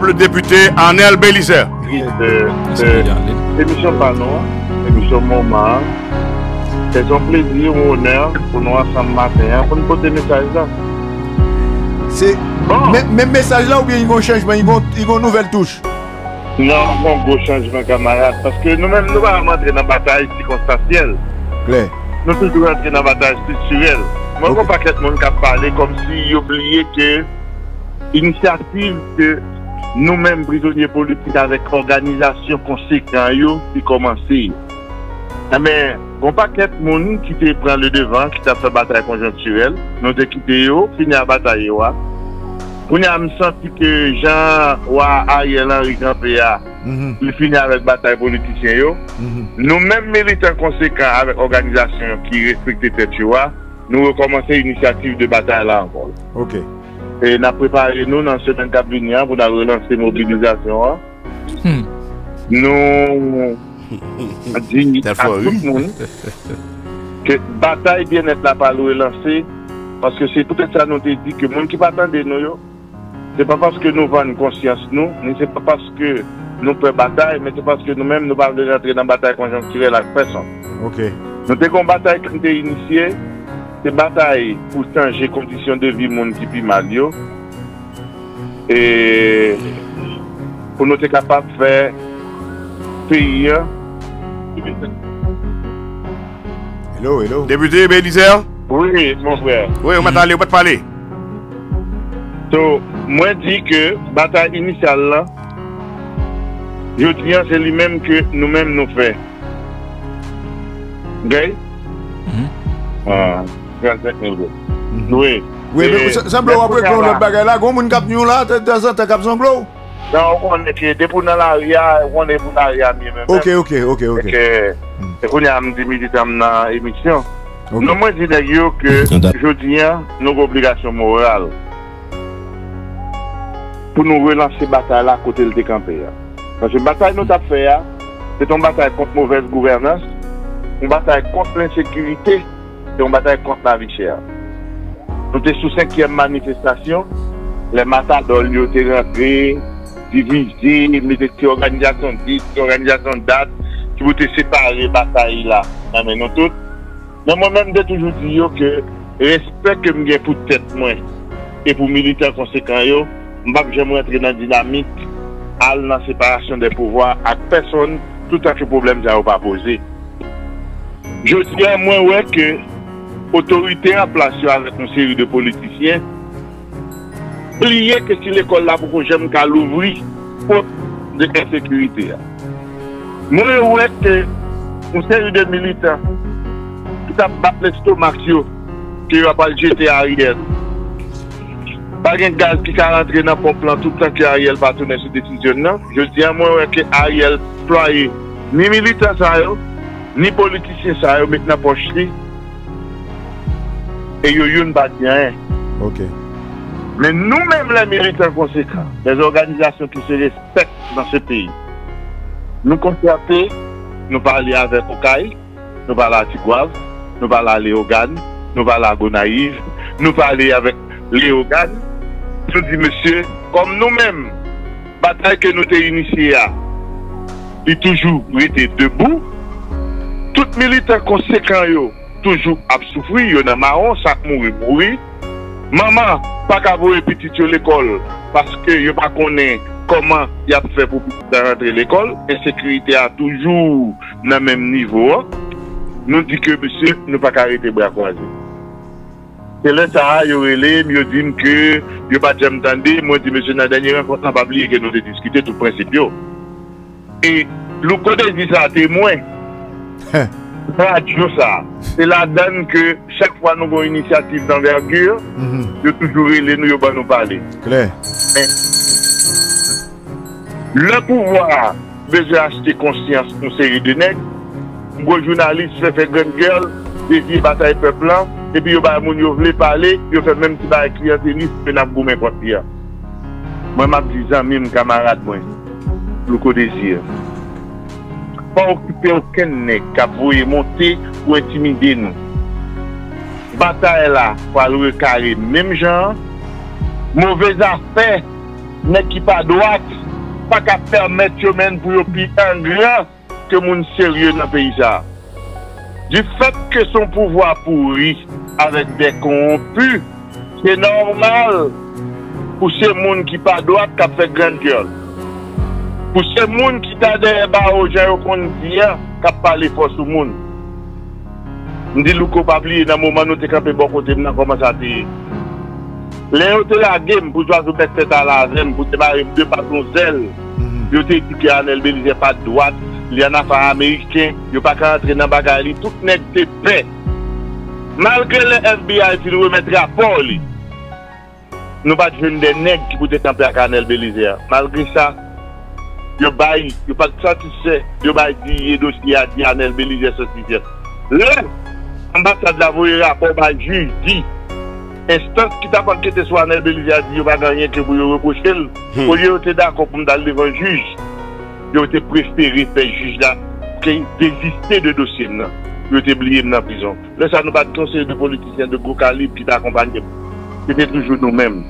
l'honorable député Arnel Belizaire. Oui, émission Panon, émission Moment. C'est un plaisir, un honneur pour nous ensemble matin pour nous porter message là. C'est bon. Même message là ou bien ils vont changement, ils vont nouvelle touche. Non, on va changement camarade parce que nous-mêmes nous allons rentrer dans la bataille circonstancielle. Claire. Nous allons toujours rentrer dans la bataille structurelle. Moi, je ne comprends pas que tout le monde a parlé comme s'il oubliait que l'initiative que nous-mêmes prisonniers politiques avec organisation conséquente qui commençait. Mais bon paquet de monde qui te prend le devant, qui t'a fait bataille conjoncturelle, nous te quitté, fini la bataille. On a senti que Jean ou Ariel Henry Campéa, il finit avec bataille politicienne. Nous-mêmes militants conséquents avec organisation qui respecte cette loi, nous recommençons l'initiative de bataille là encore. Ok. Et nous avons préparé nous dans ce cabinet pour relancer mobilisation. Nous dit à tout le monde que bataille bien-être n'a pas relancée parce que c'est peut-être ça nous dit que les gens qui attendent de nous, c'est pas parce que nous avons conscience nous, c'est pas parce que nous faisons bataille, mais c'est parce que nous-mêmes nous parlons de rentrer dans la bataille conjoncturelle avec personne. Ok. Nous avons une bataille qui est initiée, c'est bataille pour changer les conditions de vie monde qui est mal. Et pour nous être capables de faire pays. Hello, hello. Député Belizaire? Oui, mon frère. Oui, on va parler, on va te parler. Donc, moi, je dis que la bataille initiale, là, je dis que c'est lui-même que nous-mêmes nous faisons. Ok? Ah, 35 000. Oui. Oui, mais ça me rappelle que l'autre bagaille là, quand on cap nous là, dans un cap sans glow? Non, on est debout dans l'arrière, on est pour l'arrière. Ok. Et qu'on a des militants dans l'émission. Nous, moi, je dis d'ailleurs que je dis nos obligations morales pour nous relancer la bataille à côté de décamper. Parce que la bataille nous a fait, c'est une bataille contre la mauvaise gouvernance, une bataille contre l'insécurité et une bataille contre la vie chère. Nous sommes sous 5e manifestation, les matadors ont été rentrés. Divisé, les organisations dites, les organisations dates, qui vont te séparer, bataille là. Mais nous tous. Mais moi-même, j'ai toujours dit que le respect que je pour tête moi et pour militaires conséquents, je vais rentrer dans la dynamique, à la séparation des pouvoirs avec personne, tout à fait problème ça n'a pas posé. Je dis à moi ouais, que l'autorité en place avec une série de politiciens. Oubliez que si l'école là pour que j'aime qu'à l'ouvrir, faute de l'insécurité. Moi, je vois que une série de militants qui ont battu l'estomac, qui n'ont pas le jeté à Ariel. Pas de gaz qui est rentré dans le pompe, tout le temps qu'Ariel va tourner cette décision. Je dis à moi que Ariel ployé ni militants, ni politiciens, maintenant poche. Et il y a une bataille. Ok. Mais nous-mêmes, les militants conséquents, les organisations qui se respectent dans ce pays, nous concertons, nous parlons avec Okaï, nous parlons à Tigouave, nous parlons à Léogane, nous parlons à Gonaïve, nous parlons avec Léogane. Nous disons, monsieur, comme nous-mêmes, la bataille que nous avons initiée, il a toujours été debout. Tout militant conséquent, toujours a souffert, il y en a marron, ça mourir. Maman, pas qu'à vous petit à l'école, parce que je ne connais pas comment il a fait pour rentrer à l'école. L'insécurité a toujours le même niveau. Nous disons que monsieur, nous ne pouvons pas arrêter de bras croisés. C'est là ça, il y a eu mieux dit que je ne pas jamais entendu. Moi, je dis monsieur, dans la dernière fois, on n'a pas oublié que nous avons discuté tout le principe. Et le côté dit ça, témoin. Radio ça, c'est la donne que chaque fois nous avons une initiative d'envergure, de toujours les nous va nous parler. Claire. Mais le pouvoir besoin acheter conscience pour série de nègres. Un journaliste fait grande gueule, dédié bataille peuple, et puis il va voulez parler, il fait même si va clientéliste que n'a pas contre hier. Moi m'a disant même camarade moi, le co désir. Pas occuper aucun nez qui a voulu monter ou intimider nous. Bataille là, pour le carré, même genre. Mauvaise affaire, nez qui pas droite, pas qu'à permettre pour un grand que monde sérieux dans le pays. Du fait que son pouvoir pourri avec des corrompus, c'est normal pour ces gens qui pas droit qui fait grande gueule. Pour ces gens qui t'a des barrages qui vient qui parlé fort sur monde. On dit Loko pas oublier dans moment nous t'es campé bon côté nous commence à tirer. Les autres la game pour jouer mettre tête à la zone pour démarrer deux patron zèle. Yo t'ai dit que Arnel Belizaire pas droite, il y en a pas américain, yo pas qu'à entrer dans bagarre, tout nèg de paix. Malgré le FBI qui nous remettre rapport li. Nous pas de jeunes des nègres qui pouvaient taper à Arnel Belizaire. Malgré ça, yo bail, yo pas satisfait, yo bail dit dossier à Arnel Belizaire satisfait. Là, l'ambassade de la voie rapport par juge dit instance qui t'a enquêté sur Arnel Belizaire dit yo pas gagner que pour reprocher. Au lieu d'être d'accord pour me d'aller devant le juge, yo était préféré faire juge là qui désister de dossier là. Yo était oublié dans prison. Là ça nous pas de conseil de politiciens de gros calibre qui t'accompagnent. C'était toujours nous-mêmes.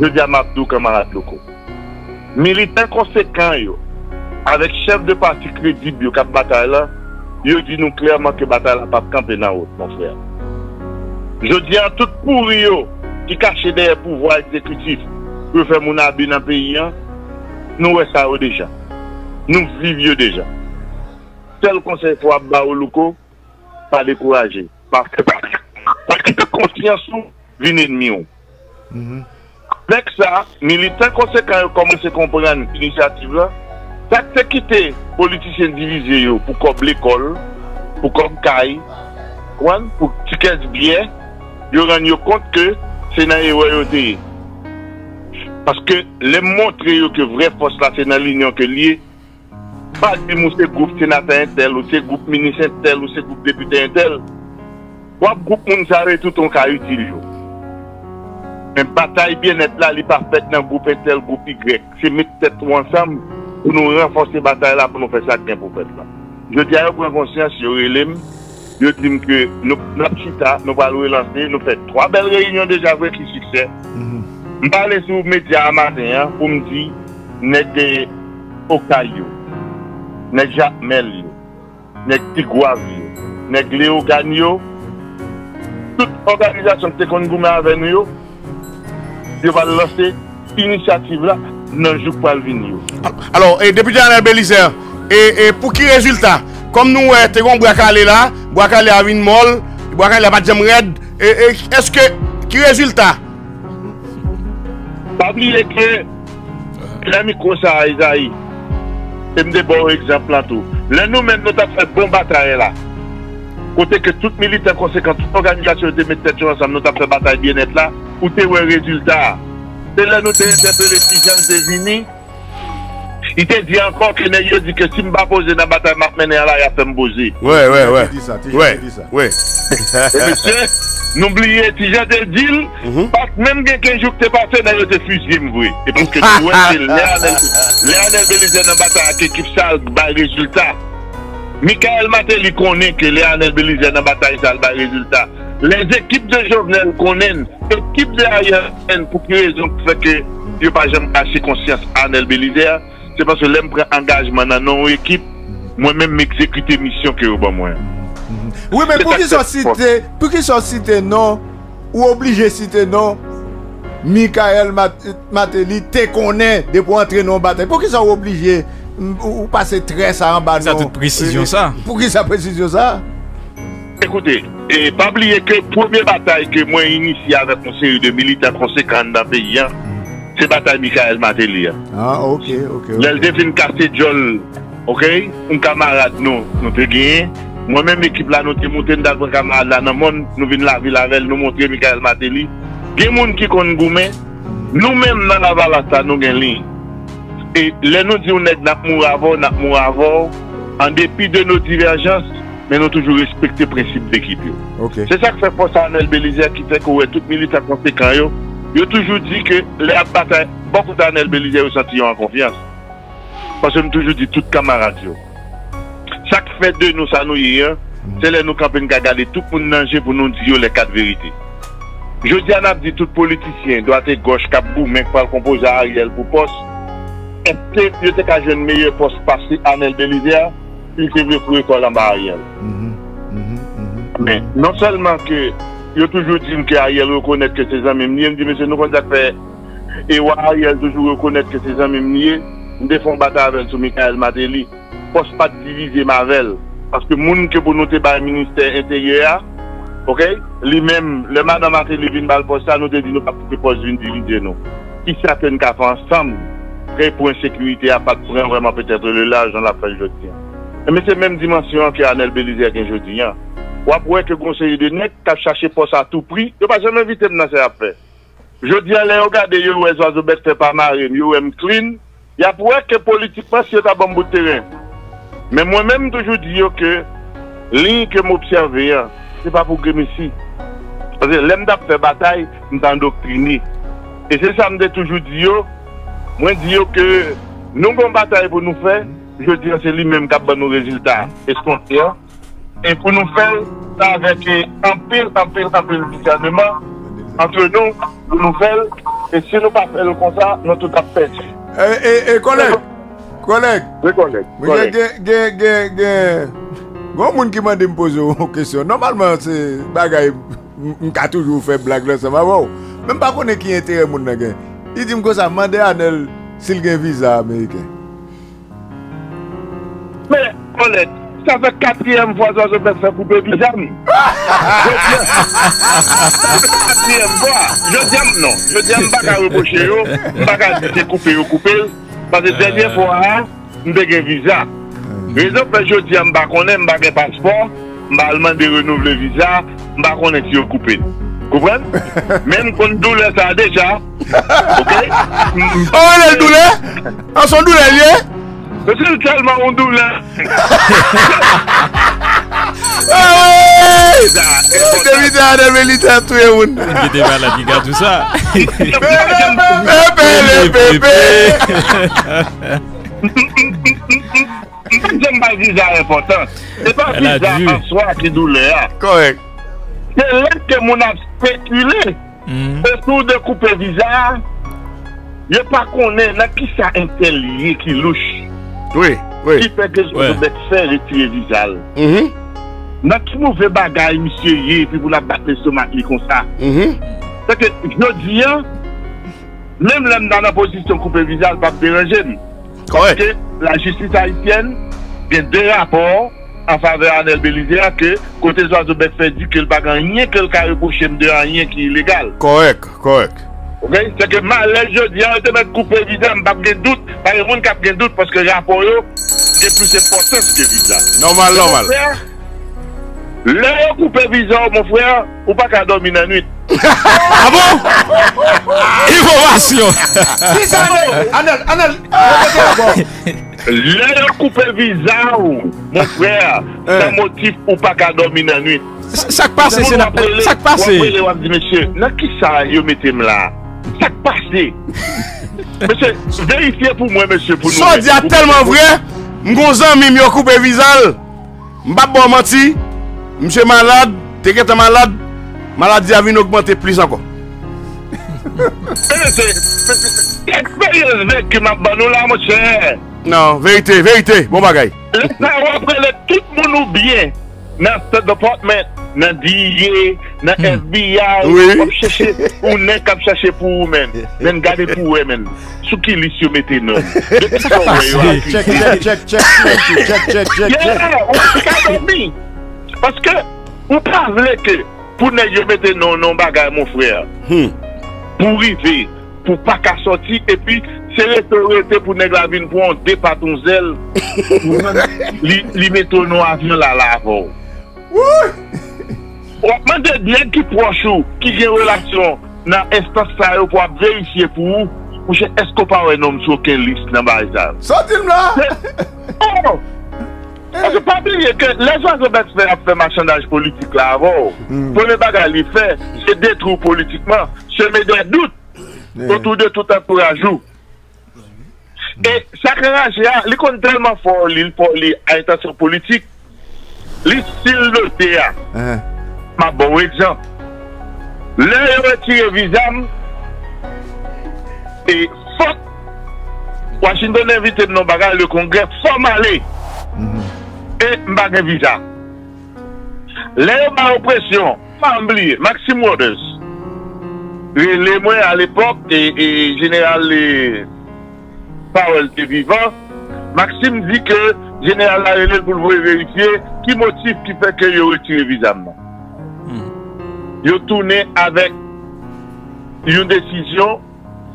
Je dis à Mabdou camarade Loko. Militants conséquents yo avec chef de parti crédible yo cap bataille là. Je dis nous clairement que bataille n'a pas campé dans l'autre, mon frère. Je dis à tout pourri qui cache derrière le pouvoir exécutif pour faire mon habit dans le pays, nous sommes déjà. Nous vivons déjà. Tel conseil pour Abba ou Loko, pas décourager. Parce que la conscience vient d'ennemi. Avec ça, militants conséquents commencent à comprendre l'initiative-là. Ça c'est quitter les politiciens divisés pour comme l'école, pour comme caille, pour tickets bien, ils rendent compte que c'est dans les royautés. Parce que les montrer que vraie force là c'est dans l'union que liée, pas de ces groupes sénateurs tel ou ces groupes ministres tel ou ces groupes députés tel, quoi groupe on s'arrête tout ton cas utile. Une bataille bien nette là, elle n'est pas faite dans groupe tel, groupe Y. C'est mettre tête ensemble. Pour nous renforcer la bataille là, pour nous faire ça bien pour faire là. Je dis à eux, prendre conscience, je dis que notre chita, nous allons relancer, nous faisons trois belles réunions déjà avec qui succès. Je parle sur les médias à matin pour me dire, n'est-ce pas Okayo, n'est-ce pas Jamel, n'est-ce pas Tigouavio, n'est-ce pas Léo Gagno, toute organisation qui est connue avec nous, je vais lancer l'initiative là. Non, je ne pas le venir. Alors, député Arnel Belizaire, et pour qui résultat? Comme nous, nous avons braqué là, braqué à Winmol, braqué à Badjam Red, est-ce que, qui résultat? Pas oublier que l'ami Kosa Isaïe, c'est un bon exemple là tout. Là, nous-mêmes, nous avons fait bon bataille là. Côté que tout militaire conséquent, toute organisation de métètre ensemble, nous avons fait bataille bien-être là, où tu as un résultat. C'est là nous t'ai interpellé si Jean Devini. Il t'a dit encore que Neyo dit que si m'pas poser dans la bataille m'a mené là il a fait me poser. Ouais. Il dit ça, ouais. Et monsieur, n'oubliez si Jean te dit parce que même quelqu'un jour que t'es passé dans le fusil me vrai. Et parce que tu vois c'est Arnel Belizaire dans la bataille avec équipe sale bail résultat. Michel Martelly connaît que Arnel Belizaire dans la bataille sale bail résultat. Les équipes de Jovenel qu'on aime, l'équipe de Ariel Henry, pour quelle raison fait que je n'ai pas jamais assez conscience à Arnel Belizaire, c'est parce que l'aime prend engagement dans nos équipes, moi-même m'exécuter mission que bon moi. Oui, mais pour qu'ils soient cités non, ou obligés de citer non, Michael Martelly, t'es qu'on est de pour entrer dans la bataille. Pour qu'ils soient obligés ou passer très ça en bas. Ça toute précision ça. Pour qu'ils soient précision ça. Écoutez, et pas oublier que la première bataille que moi j'ai initiée avec une série de militaires conséquents dans le pays, c'est la bataille de Michel Martelly. Ah, ok. L'Eldephine Cassé-Jol, ok, un camarade nous, nous avons gagné. Moi-même, l'équipe là, nous avons monté dans un camarade là, nous avons vu la ville avec nous, montrer Michel Martelly. Il y a des gens qui ont goûté, nous-mêmes dans la valance, nous avons gagné. Et les nous disons que nous avons mouru avant, en dépit de nos divergences, mais nous toujours respecté le principe d'équipe. Okay. C'est ça que fait force à Arnel Belizaire qui fait que tout militaire conséquent, il a toujours dit que les batailles, beaucoup d'Arnel Belizaire senti en confiance. Parce que je toujours dit tout camarade. Ça que fait de nous, ça nous y est, c'est les nous campagnes qui regardent tout pour nous manger pour nous dire les quatre vérités. Je dis à Nabdi, tout politicien, droite et gauche, cap boum, mec, pas le composer à Ariel pour poste. est-ce que tu as un meilleur poste passé à Arnel Belizaire, il te veut pour l'école en Ariel. Mais non seulement que, je toujours dit que Ariel reconnaît que ses amis me disent, mais c'est nous qu'on a fait. Et Ariel toujours reconnaît que ses amis me disent, nous faisons bataille avec Michel Martelly. Pour ne pas diviser Marvel. Parce que les gens qui ont noté par le ministère intérieur, ok, lui-même, le madame Martelly vient de pour ça, nous te dit, nous pas pour diviser nous. Qui certaines qui font ensemble, très pour insécurité, à pas de vraiment peut-être le large dans la fin jeudi. Mais c'est la même dimension que Arnel Belizaire qu'un jeudi. Ou après que le conseiller de net qui a cherché poste à tout prix, je ne vais pas jamais inviter dans ces affaires. Je dis à l'air, regardez, les oiseaux bêtes ne pas marine, ils sont clean. Il y a pour que politiquement, c'est un bon bout de terrain. Mais moi-même, toujours dire que l'île que m'observe, ce n'est pas pour que ici. Parce que l'homme qui fait bataille, je suis endoctriné. Et c'est ça que je dis toujours dire. Moi, je dis que nous avons une bataille pour nous faire, je dis que c'est lui-même qui a donné nos résultats. Est-ce qu'on fait? Et pour nous faire ça avec un pire gouvernement entre nous, pour nous faire, et si nous ne pas faire comme ça, nous tout à fait. Et collègue, bon monde qui m'a dit me poser une question. Normalement, c'est bagaille, m'ka toujours fait blague là, ça va voir. Même pas connaît qui intérêt monde là. Il dit me que ça mandé Arnel s'il gagne visa américain. Mais collègue, ça fait quatrième fois que je vais faire couper visa. Quatrième fois. Je dis pas qu'à reprocher, pas qu'à couper. Parce que dernière fois, je vais faire visa. Raison pour je dis, je ne connais pas le passeport, je vais demander de renouveler le visa, je ne connais pas si je coupe. Vous comprenez? Même quand douleur ça déjà. Ok? Oh, elle a une douleur? En son douleur, elle est? Parce que tellement on double. C'est Oui. Qui fait que je vais faire retirer visa. Dans tout mauvais bagage, monsieur, et puis vous la battez ce matin comme ça. Parce que je dis, même l'homme dans la position couper visa, pas déranger. Parce que la justice haïtienne, il y a deux rapports en faveur d'Arnel Belizaire que, côté Zoaz de Betfair, dit que le bagage, rien que le cas reproché de rien qui est illégal. Correct. Ok, c'est que malheur, je dis, on te met couper visa, je n'ai pas de doute. Par exemple, on n'a pas de doute parce que le rapport est plus important que visa. Normal. Le couper visa, mon frère, ou pas qu'à dormir la nuit. Ah bon? Innovation! C'est ça, Arnel! Le couper visa, mon frère, c'est un motif ou pas qu'à dormir la nuit. Ça passe, c'est ça passe. Monsieur, qui ça, je mettez là? Ça passe. Monsieur, vérifiez pour moi, monsieur. Pour nous. Ça dit tellement vrai. M'gonzan mi m'yo coupe visal. M'pa bon menti. Monsieur malade, t'es qu'être malade. Maladie a vient augmenter plus encore. C'est expérience que m'a banou là, monsieur. Non, vérité, bon bagaille. Laissez-moi prendre tout le monde ou bien. Dans ce département, dans DIE, dans FBI, ou n'est qu'à chercher pour vous-même. Même garder pour vous-même. Sous qui l'issue mettez nous. Check. Parce que, vous parlez que, pour ne mettez non, non, bagaille, mon frère. Pour arriver, pour pas qu'à sortir, et puis, c'est l'autorité pour ne pas venir pour un départ ton zèle. Li mettez nos avions là avant. On demande bien qui proche qui a une relation dans l'espace pour vérifier pour vous. Est-ce qu'on parle d'un homme sur quelle liste dans la base? Sortez-le là! Oh! Parce que pas oublier que les gens qui fait marchandage politique là avant, pour les bagages, ils font, se détruisent politiquement, se mettent des doutes autour de tout un courageux. Et ça crée les comptes tellement forts pour les intentions politiques. Les styles de théâtre. Ma bon exemple. L'un retire visam et faute Washington invite nos bagages le Congrès, faut m'aller. Et m'bagage visa. Les ma oppression, pas oublier, Maxine Waters. Les moins à l'époque, et général Powell était vivant. Maxime dit que général Ariel pour vous vérifier qui motif qui fait que vous retirez visa. Vous tournez avec une décision,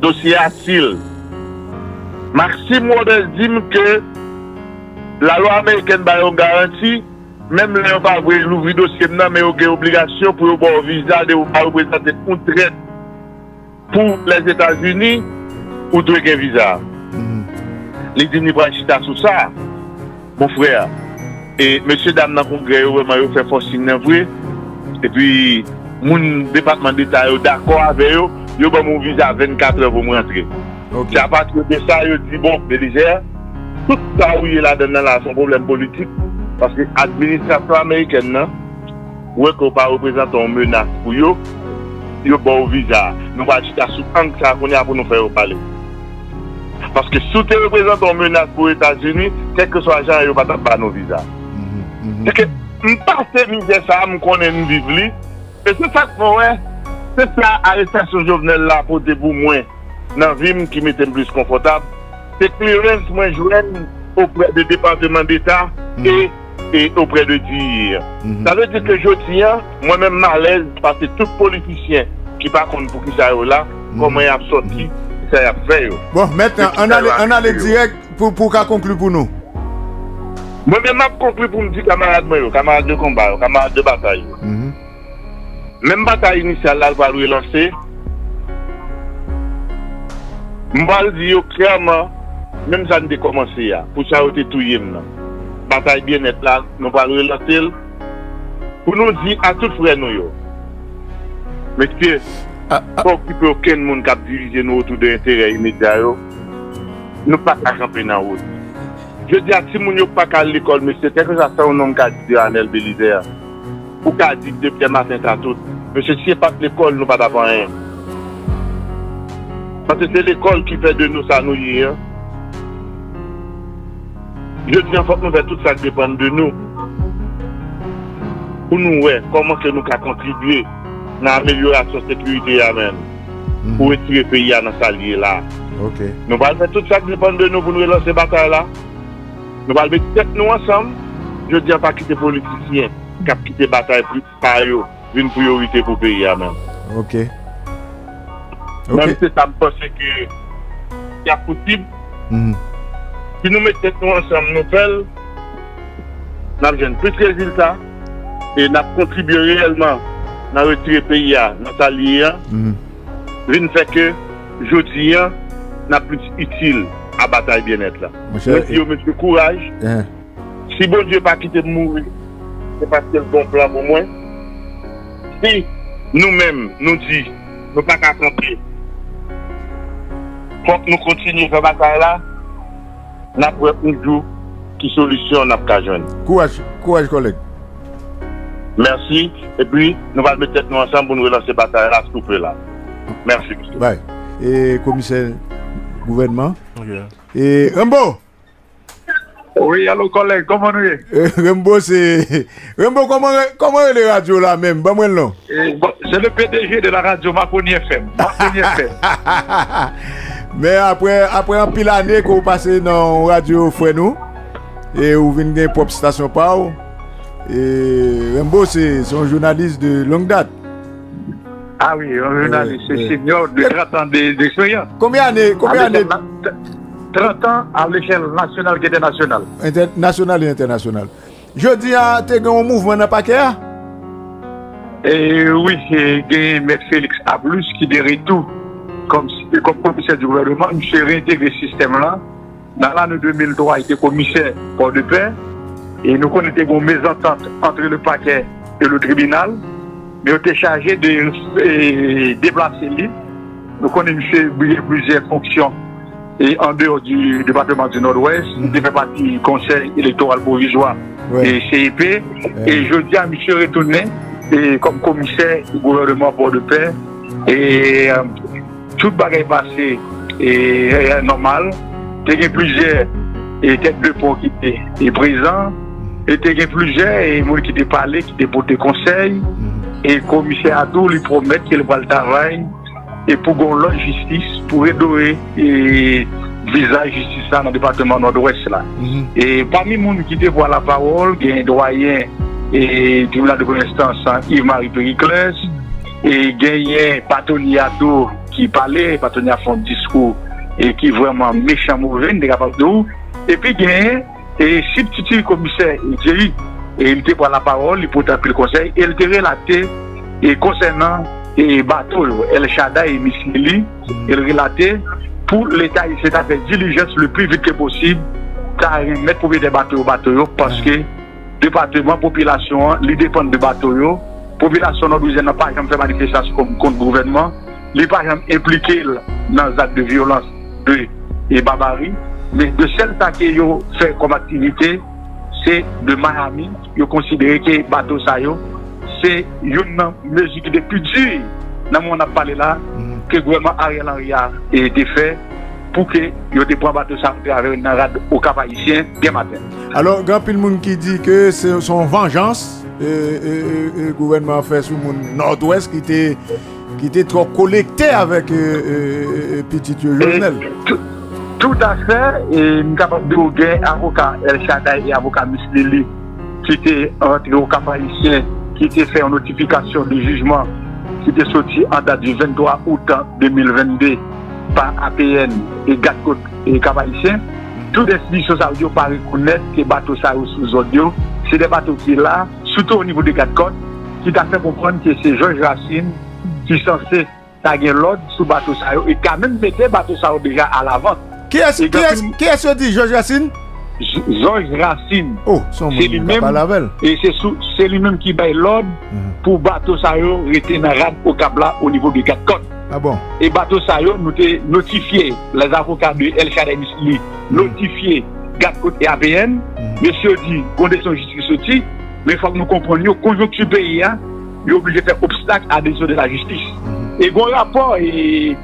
dossier asile. Maxime Waters dit que la loi américaine a garantie, même les gens pas l'ouvrir dossier, mais vous avez obligation pour avoir un visa de vous représenter une traite pour les États-Unis ou de un visa. Les gens ne pas chita sur ça, mon frère. Et monsieur dame dans le congrès, vous fait forcing et puis mon département d'État est d'accord avec eux, vous avez mon visa à 24 heures pour me rentrer. Okay. À partir de ça, je dis bon, Belizaire, tout ça où il est là-dedans, là, son problème politique, parce que l'administration américaine, ouais, qu'on pas représenter une menace pour eux, ils ont bon visa. Nous allons acheter sous un ça qu'on a pour nous faire parler. Parce que si tu représentes une menace pour les États-Unis, quel que soit l'argent, ils ne vont pas nos visas. C'est que, je ne pas ces misères, je connais une vivre. Et c'est ça que moi, c'est ça, l'arrestation Jovenel là, pour debout moins. Dans la vie qui m'était plus confortable, c'est que clearance moins joigne auprès du département d'État et auprès de DIR. Ça veut dire que je tiens moi-même malaise parce que tout politicien qui par contre pour qui ça est là, comment il a sorti, ça a fait. Bon, maintenant, on a le direct pour qu'on conclue pour nous. Moi-même, je conclue pour me dire camarades de combat, camarades de bataille. Même bataille initiale, là, va lui lancer. Je vais dire clairement, même si on a commencé, pour ça, on a tout eu. La bataille bien nette là, nous allons relancer. Pour nous dire à tous les frères, monsieur, il faut occuper aucun monde qui a dirigé nous autour de l'intérêt immédiat. Nous ne pouvons pas camper dans la route. Je dis à tous les gens qui ne sont pas à l'école, monsieur, quelque chose à ça, on a dit à Arnel Belizaire. Pour qu'on a dit depuis le matin à tous, monsieur, si ce n'est pas l'école, nous ne pouvons pas avoir rien. Parce que c'est l'école qui fait de nous ça nous hier. Je dis en fait nous faisons tout ça qui dépend de nous. Pour nous, ouais, comment que nous avons contribué à l'amélioration de la sécurité pour retirer le pays dans sa liée là. Okay. Nous allons faire tout ça qui dépend de nous pour nous relancer la bataille là. Nous allons mettre tête nous ensemble. Je dis en pas quitter les politiciens qui ont quitté la bataille par eux, une priorité pour le pays à même. Ok. Okay. Même si ça me pense que c'est possible, si nous mettons ensemble nos nouvelles, nous avons plus de résultats et nous contribuons réellement à retirer le pays, dans sa liée. Nous fait que, aujourd'hui, nous sommes plus utiles à la bataille bien-être. Monsieur, monsieur, courage. Si bon Dieu n'a pas quitté de mourir, c'est parce que c'est le bon plan pour moi. Si nous-mêmes nous disons, nous ne pouvons pas camper. Quand nous continuons cette bataille-là, nous avons un jour qui solution nous avons besoin. Courage, courage, collègue. Merci. Et puis, nous allons mettre nous ensemble pour nous relancer cette bataille-là, s'il vous plaît. Merci, monsieur. Bye. Et commissaire gouvernement. Okay. Et Rimbaud. Oui, allô, collègue, comment nous sommes? Rimbaud, c'est. Rimbaud, comment est la radio là même? Bon, non. C'est le PDG de la radio Maconi FM. Maconi FM. Mais après un pile année qu'on passe dans Radio Frenou, et vous venez de propre station par où, et Rimbaud, c'est un journaliste de longue date. Ah oui, un journaliste, c'est senior de 30 ans d'expérience. Combien d'années? 30 ans à l'échelle nationale et internationale. Nationale et internationale. Je dis à tu as un mouvement dans le paquet? Oui, j'ai M. Félix Ablus qui dirait tout comme commissaire du gouvernement. Je suis réintégré ce système-là. Dans l'année 2003, il était commissaire pour de paix. Et nous connaissons une mésentente entre le paquet et le tribunal. Mais on était chargé de déplacer l'île. Nous connaissons plusieurs fonctions. Et en dehors du département du Nord-Ouest, il fait partie du Conseil électoral provisoire et CIP. Et je dis à M. Retourné, comme commissaire du gouvernement Port-de-Paix, et tout le bagage passé est normal. il y a plusieurs têtes de pont qui étaient présents, et il y a plusieurs qui étaient parlé, qui étaient porté conseil, et le commissaire Adou lui promet qu'il va le travail et pour qu'on la justice, pour redorer et visage justice dans le département nord-ouest. Et parmi les gens qui étaient voir la parole, il y a un doyen et du tribunal de connaissance Yves-Marie Périclès, et il y a un bâtonnier Adou qui parlait, bâtonnier a fait un discours et qui est vraiment méchant, mauvais, il est capable de nous. Et puis, il y a un substitut commissaire, il était pour la parole, il portait le conseil, et il était relaté concernant les bateaux, El Chataï et Michel, il relatait pour l'État, il s'est fait diligence le plus vite que possible, car il met pour des bateaux parce que le département, la population, il dépend de bateaux, la population n'a pas jamais fait manifestation contre le gouvernement, il n'est pas jamais impliqué dans les actes de violence et barbarie, mais de celle qu'ils ont fait comme activité, c'est de Miami, ils ont considéré que bateau ça c'est une mesure qui est plus dure dans mon appel là que le gouvernement Ariel Henry a été fait pour que ils déprennent bateau ça avec une rade au Cap Haïtien dès matin. Alors grand pile monde qui dit que c'est son vengeance le gouvernement fait sur le nord-ouest qui était trop collecté avec petit Jovenel. Tout à fait, et nous avons dit que l'avocat El Chataï et l'avocat Mislili qui étaient rentrés au Cap Haïtien, qui étaient fait en notification du jugement, qui était sorti en date du 23 août 2022 par APN et Gatcote et Cap Haïtien. Toutes les institutions ça ne pas reconnaître que les bateaux sous audio, c'est des bateaux qui sont là, surtout au niveau de Gatcote, qui t'a fait comprendre que c'est Georges Racine qui est censé taguer l'ordre sous bateau ça et quand même mettre les bateaux ça déjà à l'avant. Qui est-ce que dit Georges Racine? Georges Racine. Oh, c'est lui-même. Et c'est lui-même qui baille l'ordre pour bateau Sayo rester dans rade au Kabla au niveau des quatre côtes. Ah bon? Et bateau Sayo nous a notifié, les avocats de El Chataï notifié quatre côtes et APN. Monsieur dit, condition justice sortie, mais il faut que nous comprenions que la conjoncture pays est obligé de faire obstacle à la décision de la justice. Et bon rapport,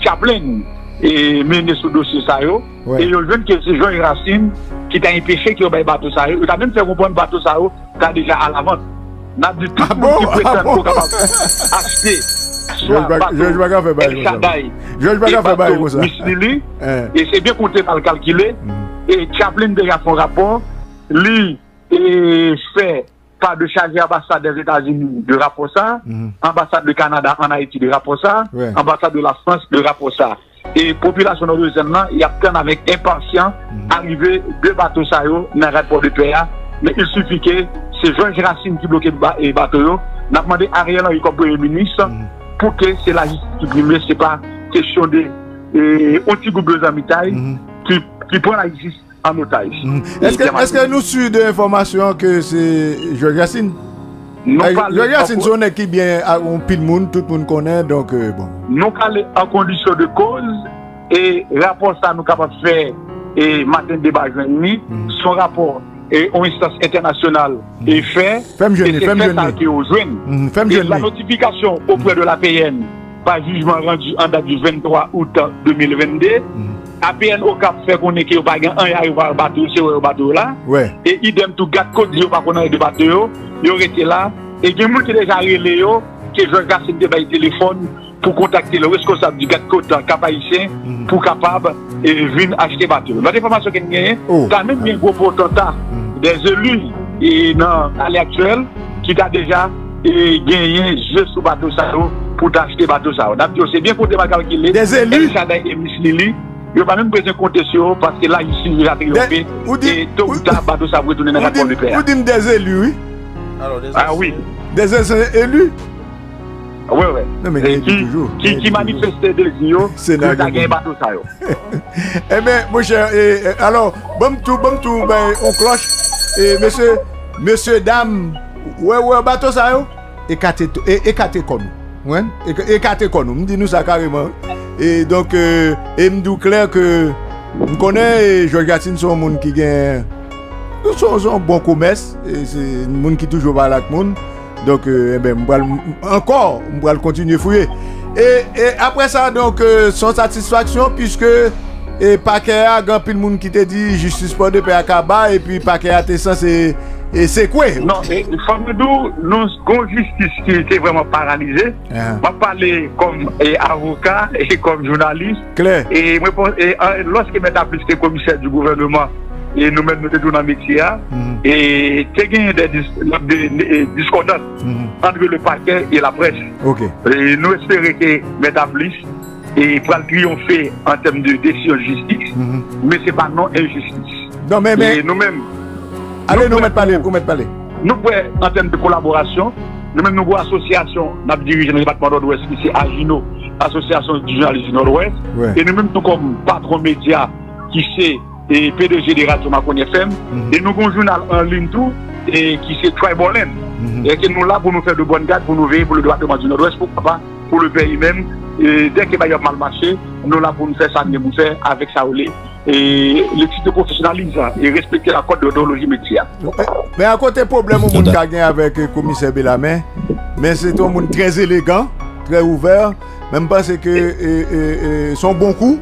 Chaplin et mené ce dossier Sayo. Et je veux que c'est Jean Racine qui t'a empêché qu'il y ait un bateau Sayo. Il t'a même fait comprendre le bateau Sayo qui est déjà à la vente. N'a dit tout le monde qui prétend qu'on a acheté soit bateau El Chataï et bateau Mislili. Et c'est bien compté par le calculer. Et Chaplin déjà fait un rapport. Lui, il fait pas de charger l'ambassade des États-Unis de rapport ça. Ambassade du Canada en Haïti de rapport ça. Ambassade de la France de rapport ça. Et la population nord-ouest, il y a plein avec impatience arrivé deux bateaux Sayo dans le rapport de PA. Mais il suffit que c'est Georges Racine qui bloque les bateaux. On a demandé à Ariel Henry comme Premier ministre pour que c'est la justice qui prime, ce n'est pas question de anti-gouble de mitaille qui prend la justice en otage. Est-ce que nous suivons des informations que c'est Georges Racine? Georges Racine, c'est une équipe bien, on pile le monde, tout le monde connaît, donc bon. Nous sommes en condition de cause, et rapport ça nous capable de faire, et matin débat jeudi, son rapport est en instance internationale est fait, et c'est ça qui est aux jeunes. Et la notification auprès de l'APN, par jugement rendu en date du 23 août 2022, APN au cap fait qu'on est qui au bagage un y arrive au bateau c'est au bateau là et idem tout gars côté au pas qu'on a de bateau il aurait été là et des gens qui déjà relé yo que je regarde c'est des téléphone pour contacter le responsable du gars côté Cap Haïtien pour capable et venir acheter bateau la information qu'on gagne quand même bien gros potentat des élus et non à l'actuel qui a déjà gagné jeu sous bateau ça pour acheter bateau ça d'abord c'est bien pour des bagages qui les des élus et Miss Lily. Il n'y a pas même besoin de compter sur parce que là, ici, il a triomphé. Et tôt ou tard, bateau ça va retourner dans la cour du père. Vous dites des élus, oui? Ah oui. Des élus? Oui, oui. Non, mais qui manifeste des yeux, c'est là que vous bateau ça. Eh bien, mon cher, alors, bon tout, on cloche. Monsieur, dame, ouais, bateau ça, écarté comme nous. Écarté comme nous. Dis-nous ça carrément. Et donc, je me clair que je connais Georges Racine, c'est un monde qui a un bon commerce, c'est un monde qui toujours va avec le monde. Donc, encore, je vais continuer à fouiller. Et après ça, donc, sans satisfaction, puisque Et paquet a grand pile monde qui te dit justice pour de paix à Kaba et puis paquet a t'es censé et c'est quoi? Non, il faut que nous avons justice qui était vraiment paralysée. Je parle comme avocat et comme journaliste. Claire. Et lorsque Metablis était commissaire du gouvernement, et nous mettons tout dans le métier, et il y a des discordances entre le parquet et la presse. Okay. Et nous espérons que Metablis va triompher en termes de décision de justice, mais ce n'est pas non injustice. Non, mais... Et nous-mêmes, allez, nous mettre parler, Nous pouvons, en termes de collaboration, nous-mêmes, nous avons une association, nous avons dirigé le département nord-ouest, qui c'est Agino, association du journalisme nord-ouest, et nous-mêmes, nous comme patron média, qui c'est PDG de Radio Maconi FM, et nous avons un journal en ligne tout, et qui c'est Tribal Land, et que nous sommes là pour nous faire de bonnes gardes, pour nous veiller pour le département du nord-ouest, pour le pays même, et dès que y a mal marché, nous sommes là pour nous faire ça, nous faire avec ça au lait. Et l'équipe de professionnalisme et respecter la code d'odologie média. Mais à côté problème au monde qui a avec le commissaire Bellamé, mais c'est un monde très élégant, très ouvert, même parce que son bon coup,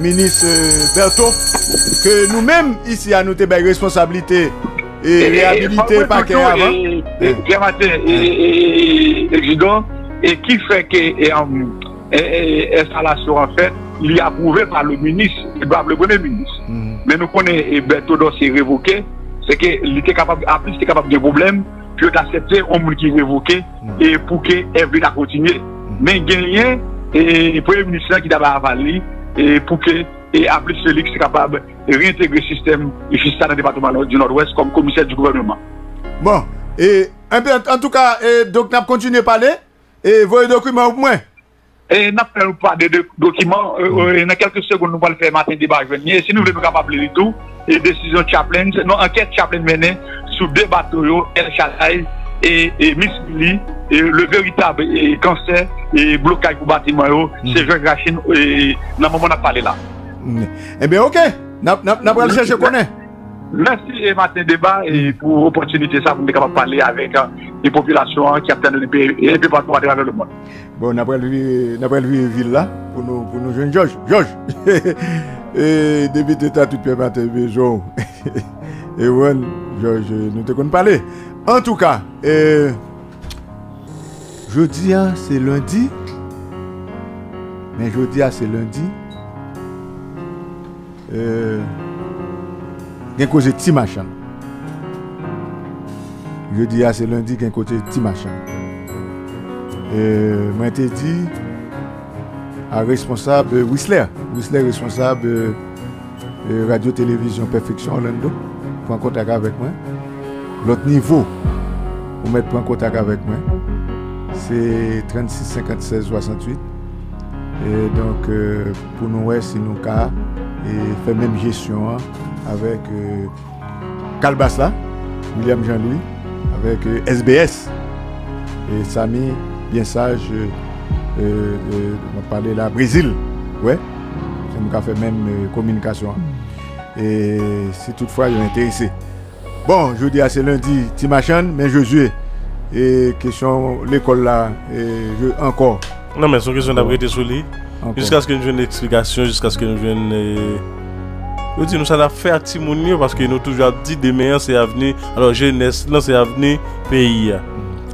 ministre Berto, que nous-mêmes ici à nous avons une responsabilité et réhabilité par qui avant. Et qui fait que l'installation en fait il est approuvé par le ministre, le premier ministre. Mais nous connaissons Berto dossier révoqué, c'est qu'il était capable, à plus, capable de problèmes, puis d'accepter un monde qui est révoqué et pour que Evry a continué. Mais gagné, et le premier ministre qui avait avalé, et pour que Ablus Félix est capable de réintégrer le système fiscal dans le département du Nord-Ouest comme commissaire du gouvernement. Bon, et en tout cas, donc nous continuons à parler, et voyez les documents au moins. Et nous n'avons pas de documents. Dans quelques secondes, nous allons faire matin débat. Si nous voulons capables de tout, et décision Chaplin, non, enquête Chaplin menée sur deux bateaux, El Chataï et Miss Billy, et le véritable cancer et blocage pour bâtiment, c'est Georges Racine, et dans le moment où on a parlé là. Eh bien, ok, nous allons le chercher, je connais. Merci, matin débat, et pour l'opportunité, ça, vous êtes capable de parler avec les populations qui attendent le pays et les pays partout à travers le monde. Bon, après le ville là, pour nous jeunes Georges. Georges, depuis tout à tout le matin, Béjon, et bon, Georges, nous te connaissons parler. En tout cas, jeudi, c'est lundi, mais jeudi, c'est lundi. Gen cause ti machin. Jeudi à c'est lundi gen côté ti machin. Moi t'ai dit à responsable Whistler, responsable Radio Télévision Perfection Orlando, prend contact avec moi. L'autre niveau, vous mettez prend contact avec moi. C'est 36 56 68. Et donc pour nous ouais si nous cas et fait même gestion avec Cal Basla, William Jean-Louis, avec SBS et Samy, bien sage, on va parler là, Brésil, ouais, c'est nous qui avons fait même communication. Et si toutefois ils sont intéressés. Bon, jeudi à c'est lundi, Timachan, mais Josué, et question l'école là, encore. Non, mais c'est une question d'après sur lui, jusqu'à ce que nous ayons une explication, jusqu'à ce que nous ayons je dis, nous allons faire un parce que nous toujours dit demain c'est l'avenir, alors jeunesse, là c'est l'avenir pays.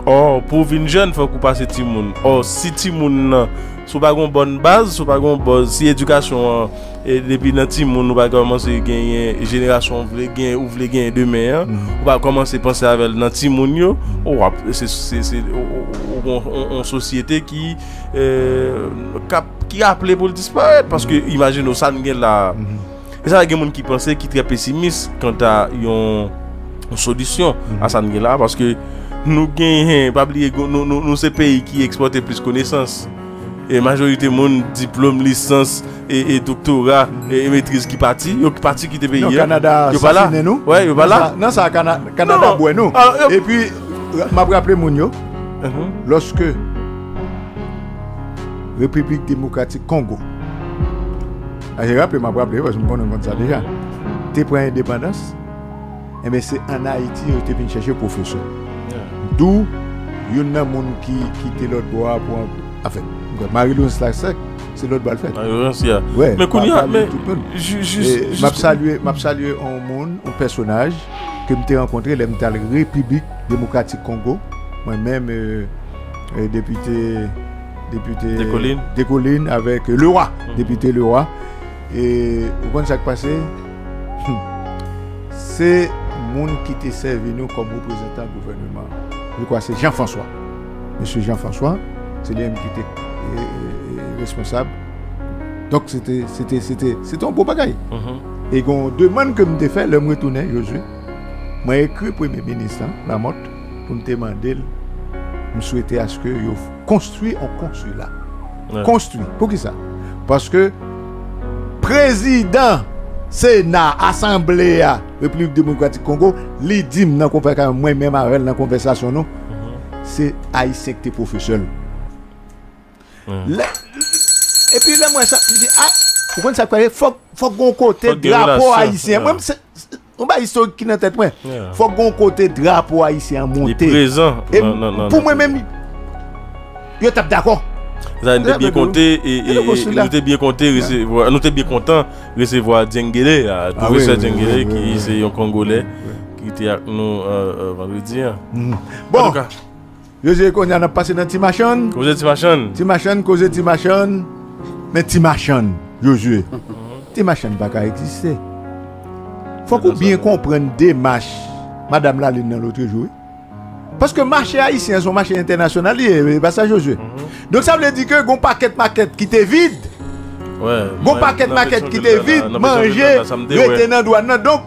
Or, pour une jeune, il faut qu'on passe Timoun. Or, si Timoun, si pas une bonne base, si pas une bonne si éducation, et depuis dans Timoun, nous va commencer à gagner, génération ou voulez gagner demain, on va commencer à penser avec dans Timoun, c'est une société qui a appelé pour disparaître. Parce que, imaginez, ça nous gagne là. Et ça, il y a des gens qui pensent qui sont très pessimistes quant à une solution à ça. Parce que nous gagnons, pas oublier, nous sommes pays qui exportent plus de connaissances. Et la majorité des gens, diplôme, licence, et doctorat, et maîtrise qui partent, ils partent qui sont pays. Le Canada, c'est là. Oui, c'est là. Non, c'est le Canada, bueno. Et puis, je vais rappeler Mounio, lorsque République Démocratique Congo, j'ai rappelé, parce que je me compte ça déjà. Tu prends indépendance, et bien c'est en Haïti que tu viens chercher professeur. D'où, il y a des gens qui quittent l'autre bois pour. Enfin, Marie Louise Slasek, c'est l'autre balle fait. Ouais, mais Kounia, je m'a salué un monde, un personnage que je me rencontré dans la République Démocratique Congo. Moi-même, député des collines avec le roi, député le roi. Et au point de chaque passé, c'est le monde qui te servi nous comme représentant du gouvernement. Je crois que c'est Jean-François. Monsieur Jean-François, c'est lui-même qui était responsable. Donc c'était un beau bagaille. Et on demande que je fait, le retourner, Josué. J'ai écrit au Premier ministre, Lamotte, pour me demander, je souhaitais à ce que je construise un consulat. Ouais. Construit. Pour qui ça? Parce que président, Sénat, Assemblée, République démocratique Congo, les dîmes dans moi-même avec la conversation, non? C'est haïtien que tu es professionnel. Et puis là, moi, ça, je dis, ah, vous comprenez ça, il faut qu'on côté drapeau haïtien. Moi, on va historique qui est dans tête, moi. Il faut qu'on côté drapeau haïtien monté. Il est présent. Et pour moi-même, je tape d'accord. Vous avez bien compté et nous sommes bien contents de recevoir Djengele, professeur Djengele, qui est un Congolais, qui était avec nous vendredi. Bon, je sais qu'on a passé dans Timachon. Vous êtes Timachon. Timachon, causez Timachon. Mais Timachon, Josué. Timachon n'a pas existé. Il faut qu'on bien comprenne des marches. Madame Laline, dans l'autre jour. Parce que le marché haïtien, son marché international, c'est pas ça, Josué. Donc ça veut dire que gon paquet maquette qui était vide. Ouais. Gon paquet maquette qui était vide, manger, retenant douane. Donc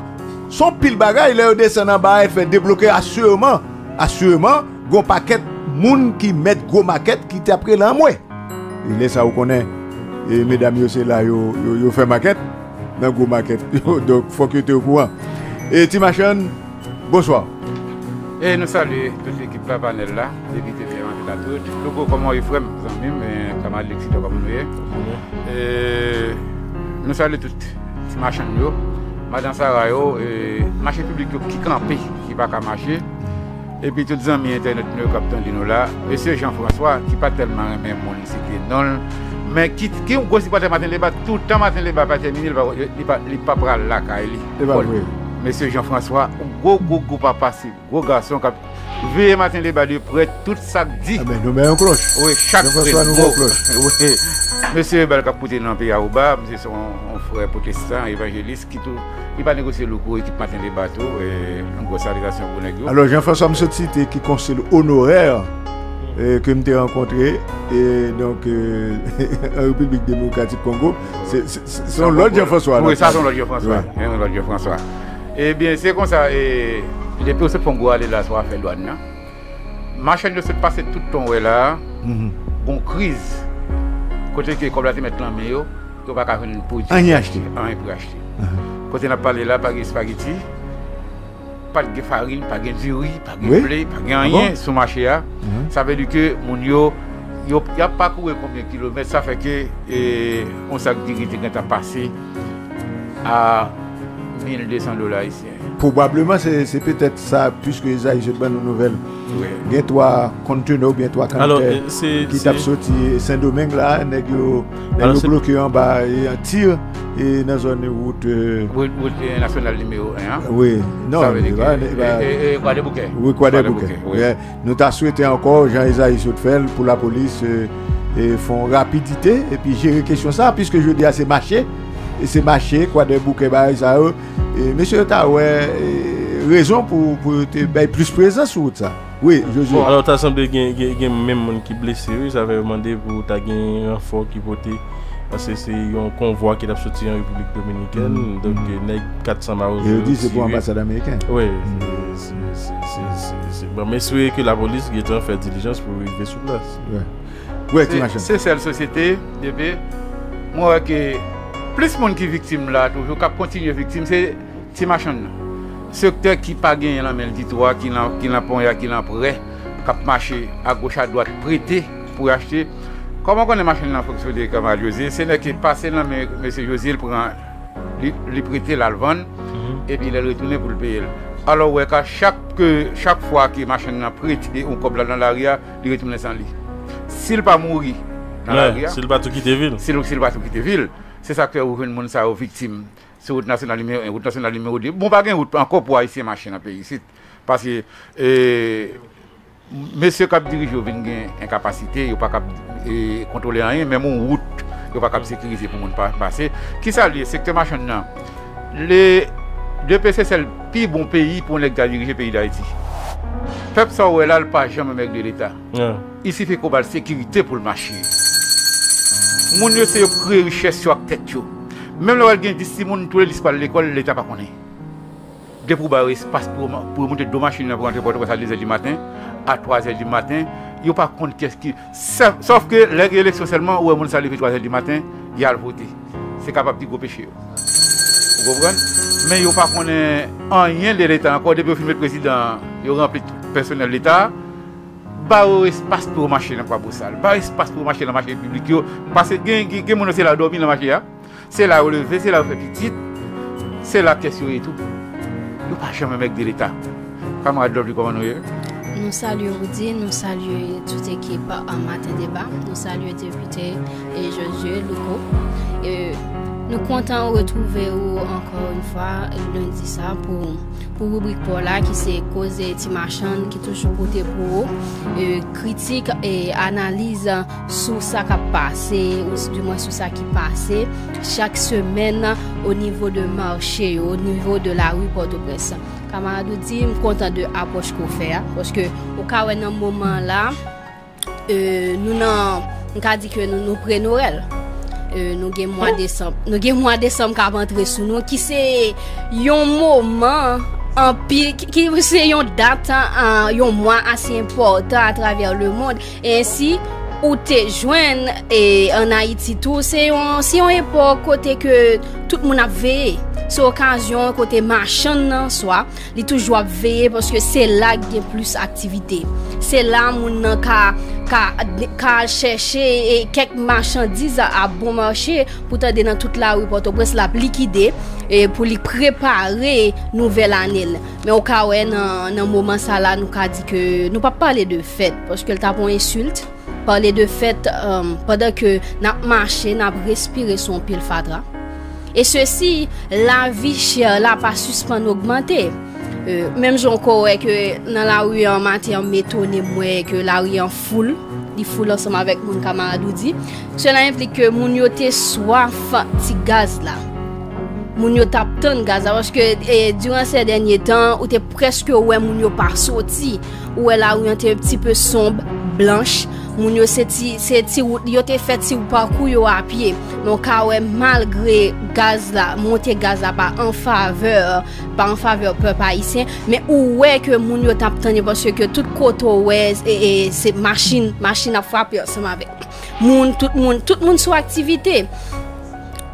son pile bagaille, il descend en bas et fait débloquer assurément. Assurément, gon paquet moun qui met gros maquette qui était après l'enmoué. Il est ça vous connaît. Et mesdames yo c'est là yo fait maquette dans gros maquette. Donc faut que tu es au courant. Et Timachon, bonsoir. Et nous saluons toute l'équipe de la panel là, député de la toute. Loko, comment il faut, mes amis, mais comme Alexis, comme nous. Nous saluons toutes les machines, Madame Sarayo, marché public qui campait, qui va marcher. Et puis tous les amis internet, nous, Captain Dino là, monsieur Jean-François, qui n'est pas tellement même mon lycée, non, mais qui est aussi pas tellement le débat, tout le temps, matin, le débat pas terminé, il n'est pas prêt là, il est. Monsieur Jean-François, go papa, c'est gros garçon qui veille matin les bas de près, tout ça dit. Ah ben nous mettons cloche. Oui, chaque Jean-François nous met cloche. Monsieur Belkapouté dans le pays à Ouba, monsieur son frère protestant, évangéliste, qui ne va négocier le coup, qui matin les bateaux, une grosse salutation pour nous. Alors Jean-François, monsieur cité qui conseille honoraire que je t'ai rencontré, et donc en République démocratique Congo, c'est l'autre Jean-François. Oui, ça c'est l'autre Jean-François. Eh bien, c'est comme ça. Les personnes font aller là, soit faire douane. Ma chaîne de se passer tout le temps là. Bon crise. Côté que comme la te mettre en maillot, tu vas pas faire une production. On y acheter. On y peut acheter. Côté n'a parlé là, pas de spaghetti, pas de farine, pas de riz, pas de blé, pas de rien sur le marché là. Ça veut dire que mon yo, il n'y a pas couru combien de kilomètres. Ça fait que on s'est dit que tu as passé à $1,200 ici. Probablement, c'est peut-être ça, puisque ils ont une bonne nouvelle. Il y a trois conteneurs ou bien trois conteneurs qui tapent sorti Saint-Domingue là, ils ont bloqué en bas et en tir et dans la zone route nationale numéro 1. Oui, non, et quoi des bouquets. Oui, quoi des bouquets. Nous t'as souhaité encore, Jean-Isaïe Soutfel, pour la police, et font rapidité et puis gérer question ça, puisque je dis à ces marchés. Et c'est marché, quoi, des bouquets, ça. Monsieur, tu as raison pour te plus présent sur ça. Oui, Josué. Alors, tu as semblé qu'il y a même des gens qui sont blessés. Ils avaient demandé pour que tu aies un renfort qui vote. Parce que c'est un convoi qui est sorti en République dominicaine. Donc, il y a 400 maroons. Et dit c'est pour l'ambassade américaine. Oui. Mais c'est que la police est en fait diligence pour arriver sur place. Oui, c'est celle société, DB. Moi, que. Plus de monde qui est victime là, toujours qui continue victime, c'est Timachon. Secteur qui n'a pas gagné la même victoire, qui n'a pas prêt, qui a marché à gauche, à droite, prêté pour acheter. Comment on a marché dans la fonction de Camargue José? C'est qui est passé dans M. José, il prend, il prêtait la vente et puis il est retourné pour le payer. Alors, ouais, chaque fois que la machine a prêté, on coupe dans l'arrière, il retourne sans lui. S'il n'a pas mouru, C'est le bateau qui était ville. C'est le bateau qui était ville. C'est ça que vous avez dit aux victimes. C'est route nationale numéro 1, route nationale numéro 2. Bon, pas de route encore pour haïtien marcher dans le pays ici. Parce que monsieur qui dirige, il a une incapacité, il n'a pas capable contrôler rien, même une route, il n'a pas capable sécuriser pour ne pas passer. Qui ça lié? Secteur marchand, les deux PC, c'est le plus bon pays pour diriger le pays d'Haïti. Le peuple, ça, il n'a pas jamais mec de l'État. Il suffit qu'on ait la sécurité pour le marché. Mon Dieu, c'est créer richesse sur la tête. Même là où il y a des gens qui ne sont pas à l'école, l'État ne connaît pas. Dès pour avoir espace pour monter deux machines pour rentrer pour à 10h du matin, à 3h du matin, il n'y a pas compte qu'est-ce qui. Sauf que les élections seulement, où les gens sont arrivés à 3h du matin, ils ont voté. C'est capable de pécher. Vous comprenez? Mais il n'y a pas qu'on ait rien de l'État. Encore depuis le film du président, il remplit tout personnel de l'État. Pas d'espace pour marcher dans le salle, pas d'espace pour marcher dans le marché public. Parce que les gens sont là dormir dans le marché, c'est là relever, c'est là faire petite, c'est la question et tout. Nous ne sommes pas jamais avec de l'État. Camarade Lobby, comment nous sommes? Nous saluons Rudy, nous saluons toute équipe en matin débat, nous saluons député et Josué, Loko. Nous comptons retrouver encore une fois lundi ça pour rubrique pour là qui s'est causé petit machin qui toujours côté pour critique et analyse sur ça qui a passé ou du moins sur ça qui passé chaque semaine au niveau de marché au niveau de la rue Port-au-Prince. Camarade dit nous content de approche qu'on fait parce que au cas où un moment là nous on dit que nous prenons Noël. Nous avons mois décembre. Nous avons mois décembre qui a rentré sous nous, qui c'est un moment en pic, qui c'est une date, un mois assez important à travers le monde. Et ainsi, où te joindre et en Haïti tout, c'est une époque côté que tout le monde a veillé. C'est l'occasion côté marchand soit, il toujours veillé parce que c'est là qu'il y a plus d'activité. C'est là mon ka chercher quelques marchandises à bon marché pour t'aider dans toute la rue Port-au-Prince la liquider et pour lui préparer nouvelle année. Mais au cas où dans moment ça là nous ka dit que nous pas parler de fête parce que t'as bon insulte parler de fête pendant que n'a marché n'a respirer son pile fadra. Et ceci la vie chère là pas suspend augmenter. Même j'en crois que dans la rue en matière m'étonner moi que la rue en foule, il foule ensemble avec mon camarade Rudy. Cela implique que mon yoté soif petit gaz là. Mon yo tap ton gaz parce que durant ces derniers temps, ou t'es presque ouais mon yo pas sorti, ou la rue était un petit peu sombre, blanche. Mon yo c'est yo t'es fait si ou parcours yo à pied. Donc ouais malgré gaz là, monter gaz là pas en faveur peuple haïtien, mais ouais que mon yo tap ton parce que tout côté ouais et c'est machine à frapper ensemble avec. Tout monde sous activité.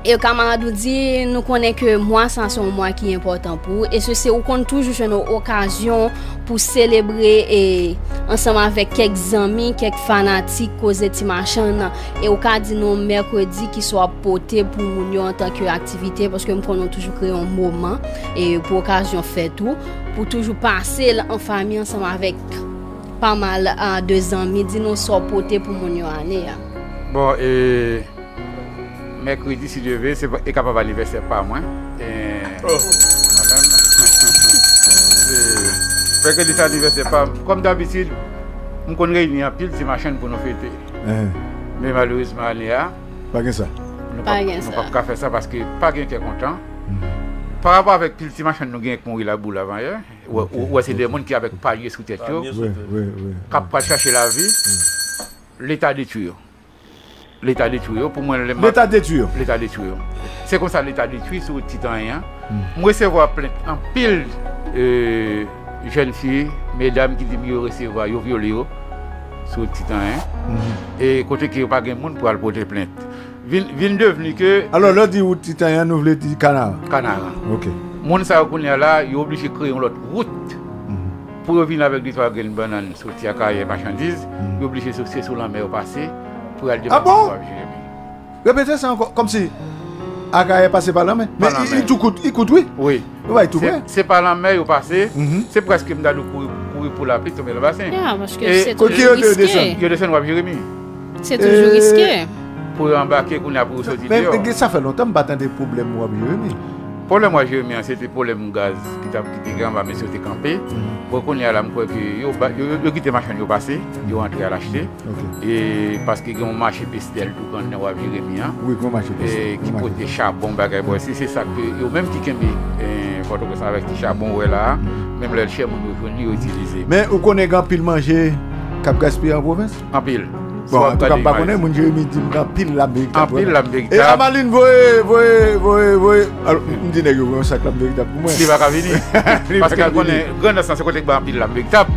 Et le camarade nous dit, nous connaissons que moi, c'est un mois qui est important pour nous. Et ceci, on compte toujours une occasion pour célébrer et, ensemble avec quelques amis, quelques fanatiques, cause des machins. Et on dit nous, mercredi, qui soit porté pour nous en tant qu'activité, parce que nous prenons toujours créé un moment et pour occasion fait tout, pour toujours passer en famille ensemble avec pas mal deux amis, dit nous, soit porté pour nous année. Bon, et. Mercredi, si je veux, c'est capable d'anniversaire pas moi. Mercredi, c'est anniversaire pas. Comme d'habitude, nous réunissons en pile de machines pour nous fêter. Mais malheureusement, pas que ça. Nous ne pas faire ça parce que pas quelqu'un est content. Par rapport avec pile de machines, nous avons mourir la boule avant hier. Ou c'est des gens qui avec palier sous tête, qui n'ont pas cherché la vie. L'État détruit. L'État détruit. Pour moi, l'État détruit. L'État détruit. C'est comme ça l'État détruit sur le Titanien. Je recevoir plein en pile jeunes filles, mesdames qui disent mieux recevoir, yo violé sur le Titanien. Et côté qui n'y a pas de monde pour aller porter plainte. Vin devenu que. Alors là, dit au Titanien, nous voulons dire canard. Canard. Ok. Moun sa connaît là, il est obligé de créer une autre route. Pour venir avec des trois graines bananes sur le Tiaka et marchandises, il est obligé de sortir sur la mer au passé. Ah bon? Répétez ça encore, comme si Aga est passé par la mer. Mais il coûte, oui. Oui. C'est par la mer, il passe. C'est presque comme dans le courir pour la pluie, tomber le bassin. Ah, parce que c'est trop risqué. Il y a des gens qui ont C'est toujours risqué. Pour embarquer, pour sortir. Mais ça fait longtemps que je battais des problèmes. Pour le moi, j'ai mis c'était pour le gaz qui était grand, mais c'était campé. Pour qu'on ait à la mouille, ils ont quitté ma chaîne, ils ont passé, ils ont rentré à l'acheter. Et parce qu'ils ont marché pestel tout quand on a viré bien. Oui, ils ont marché pestel. Qui portait charbon, bagaille. C'est ça que eux même qui aiment photo que ça avec du charbon, ouais là. Même le chien, on ne peut pas utiliser. Mais vous connaissez un pile manger, cap gaspiller en province? En pile. Bon, en tout cas, pas connaître, mon Jérémy dit en pile la véritable. En pile la véritable. Et la Maline, voyez. Alors, on dit que vous avez un sac la véritable pour moi. C'est pas qu'à venir. Parce qu'elle connaît, grande instance, c'est côté en pile la véritable.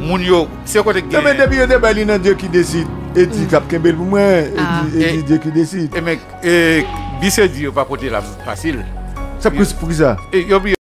Mon yo, c'est côté qui. Non, mais depuis, il y a des balines, Dieu qui décide. Et dit Cap Kembel pour moi. Et dit Dieu qui décide. Et mec, Bissé dit, il n'y a pas côté la facile. C'est pour ça.